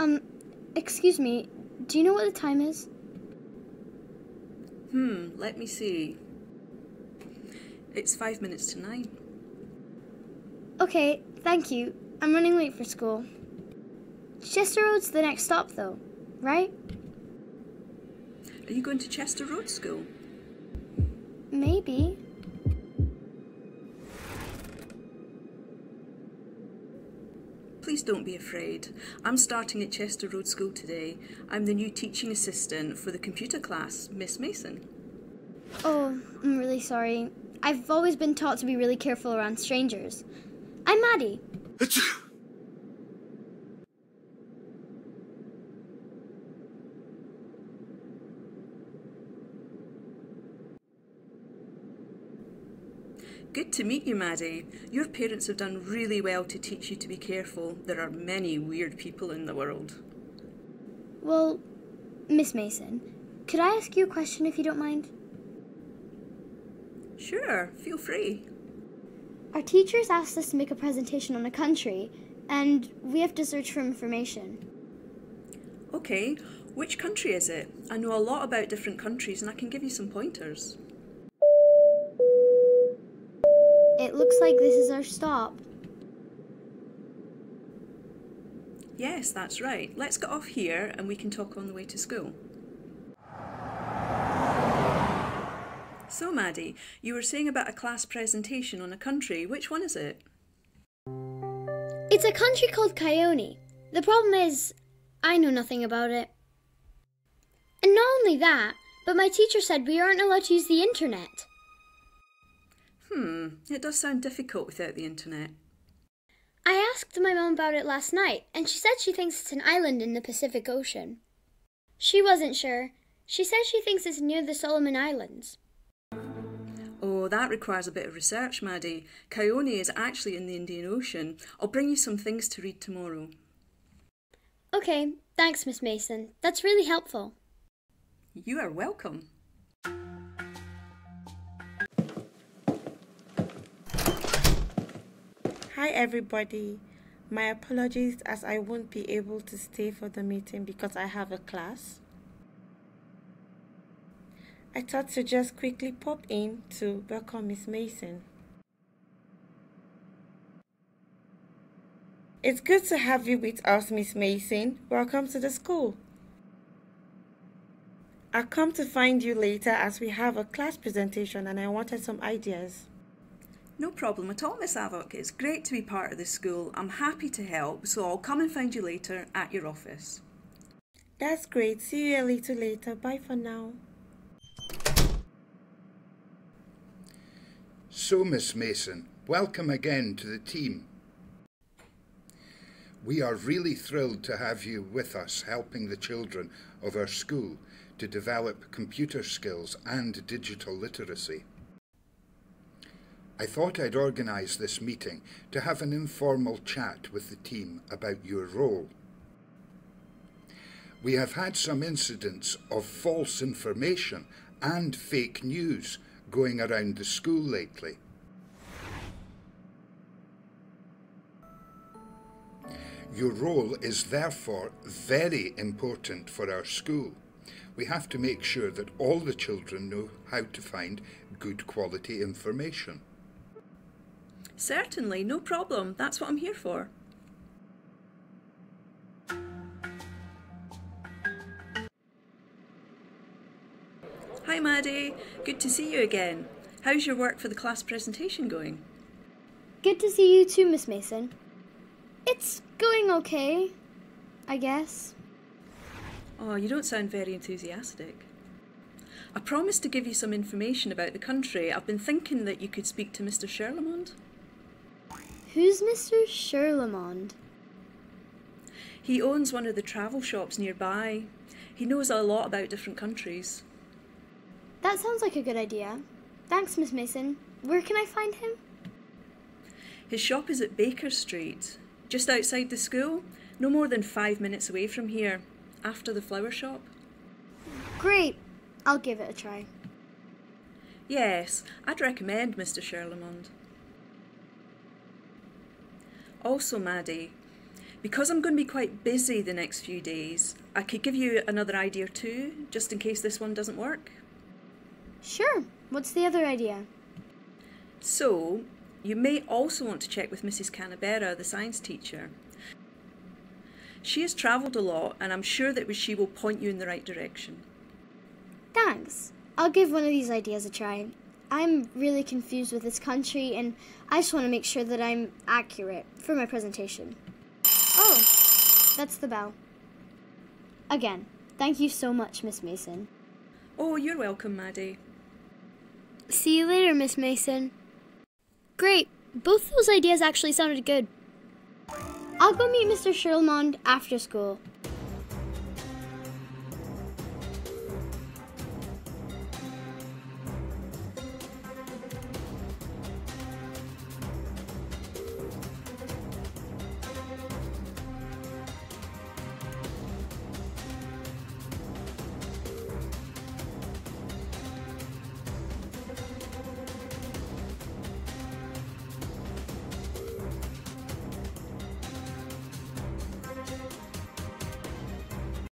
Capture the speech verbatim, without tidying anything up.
Um, excuse me, do you know what the time is? Hmm, let me see. It's five minutes to nine. Okay, thank you. I'm running late for school. Chester Road's the next stop, though, right? Are you going to Chester Road School? Maybe. Please don't be afraid. I'm starting at Chester Road School today. I'm the new teaching assistant for the computer class, Miss Mason. Oh, I'm really sorry. I've always been taught to be really careful around strangers. I'm Maddie. Good to meet you, Maddie. Your parents have done really well to teach you to be careful. There are many weird people in the world. Well, Miss Mason, could I ask you a question if you don't mind? Sure, feel free. Our teachers asked us to make a presentation on a country, and we have to search for information. Okay, which country is it? I know a lot about different countries, and I can give you some pointers. It looks like this is our stop. Yes, that's right. Let's get off here and we can talk on the way to school. So, Maddie, you were saying about a class presentation on a country. Which one is it? It's a country called Kaione. The problem is, I know nothing about it. And not only that, but my teacher said we aren't allowed to use the internet. Hmm, it does sound difficult without the internet. I asked my mum about it last night, and she said she thinks it's an island in the Pacific Ocean. She wasn't sure. She says she thinks it's near the Solomon Islands. Oh, that requires a bit of research, Maddie. Kaione is actually in the Indian Ocean. I'll bring you some things to read tomorrow. Okay, thanks, Miss Mason. That's really helpful. You are welcome. Hi everybody, my apologies as I won't be able to stay for the meeting because I have a class. I thought to just quickly pop in to welcome Miss Mason. It's good to have you with us, Miss Mason. Welcome to the school. I'll come to find you later as we have a class presentation and I wanted some ideas. No problem at all, Miss Avok. It's great to be part of this school. I'm happy to help, so I'll come and find you later at your office. That's great. See you a little later. Bye for now. So, Miss Mason, welcome again to the team. We are really thrilled to have you with us, helping the children of our school to develop computer skills and digital literacy. I thought I'd organise this meeting to have an informal chat with the team about your role. We have had some incidents of false information and fake news going around the school lately. Your role is therefore very important for our school. We have to make sure that all the children know how to find good quality information. Certainly, no problem. That's what I'm here for. Hi, Maddie. Good to see you again. How's your work for the class presentation going? Good to see you too, Miss Mason. It's going okay, I guess. Oh, you don't sound very enthusiastic. I promised to give you some information about the country. I've been thinking that you could speak to Mister Sherlemond. Who's Mister Sherlemond? He owns one of the travel shops nearby. He knows a lot about different countries. That sounds like a good idea. Thanks, Miss Mason. Where can I find him? His shop is at Baker Street, just outside the school, no more than five minutes away from here, after the flower shop. Great. I'll give it a try. Yes, I'd recommend Mister Sherlemond. Also, Maddie, Because I'm going to be quite busy the next few days, I could give you another idea too, just in case this one doesn't work. Sure. What's the other idea? So, you may also want to check with Missus Cannabera, the science teacher. She has travelled a lot, and I'm sure that she will point you in the right direction. Thanks. I'll give one of these ideas a try. I'm really confused with this country, and I just want to make sure that I'm accurate for my presentation. Oh, that's the bell. Again, thank you so much, Miss Mason. Oh, you're welcome, Maddie. See you later, Miss Mason. Great. Both those ideas actually sounded good. I'll go meet Mister Sherlemond after school.